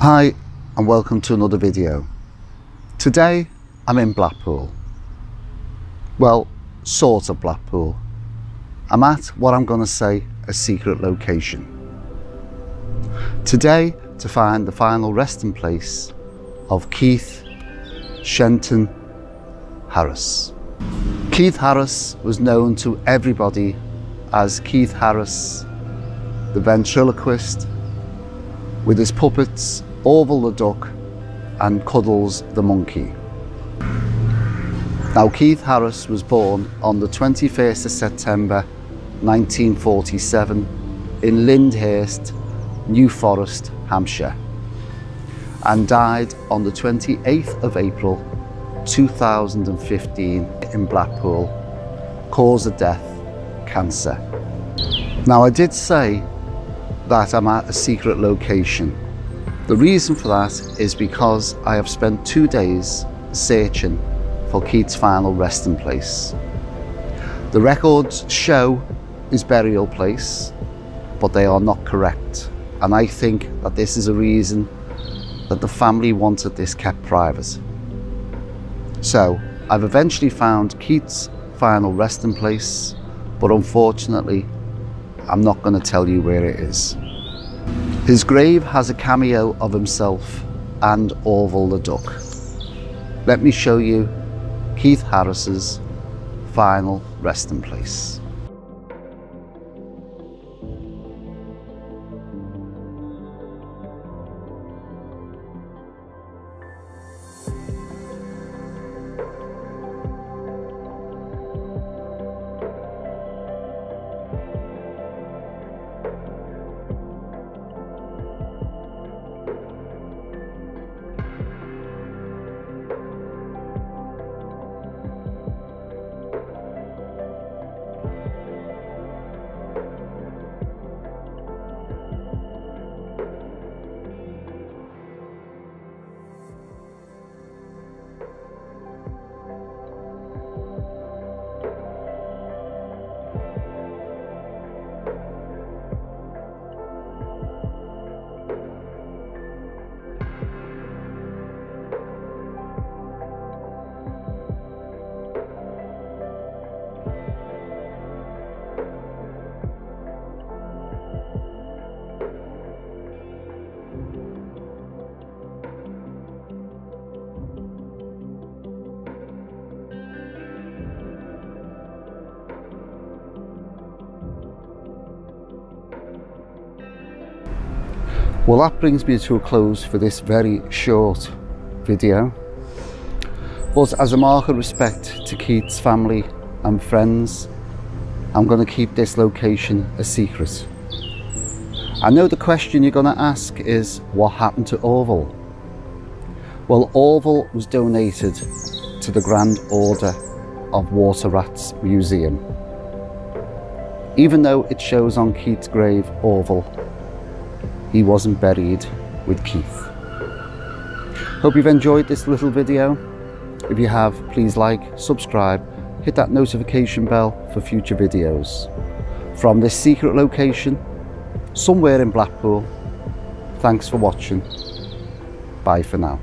Hi and welcome to another video. Today I'm in Blackpool. Well, sort of Blackpool. I'm at what I'm going to say a secret location. Today to find the final resting place of Keith Shenton Harris. Keith Harris was known to everybody as Keith Harris, the ventriloquist, with his puppets Orville the Duck and Cuddles the Monkey. Now, Keith Harris was born on the 21st of September 1947 in Lyndhurst, New Forest, Hampshire, and died on the 28th of April 2015 in Blackpool. Cause of death, cancer. Now, I did say that I'm at a secret location. The reason for that is because I have spent 2 days searching for Keith's final resting place. The records show his burial place, but they are not correct. And I think that this is a reason that the family wanted this kept private. So I've eventually found Keith's final resting place, but unfortunately, I'm not going to tell you where it is. His grave has a cameo of himself and Orville the Duck. Let me show you Keith Harris's final resting place. Well, that brings me to a close for this very short video. But as a mark of respect to Keith's family and friends, I'm going to keep this location a secret. I know the question you're going to ask is, what happened to Orville? Well, Orville was donated to the Grand Order of Water Rats Museum. Even though it shows on Keith's grave, Orville, he wasn't buried with Keith. Hope you've enjoyed this little video. If you have, please like, subscribe, hit that notification bell for future videos. From this secret location, somewhere in Blackpool, thanks for watching. Bye for now.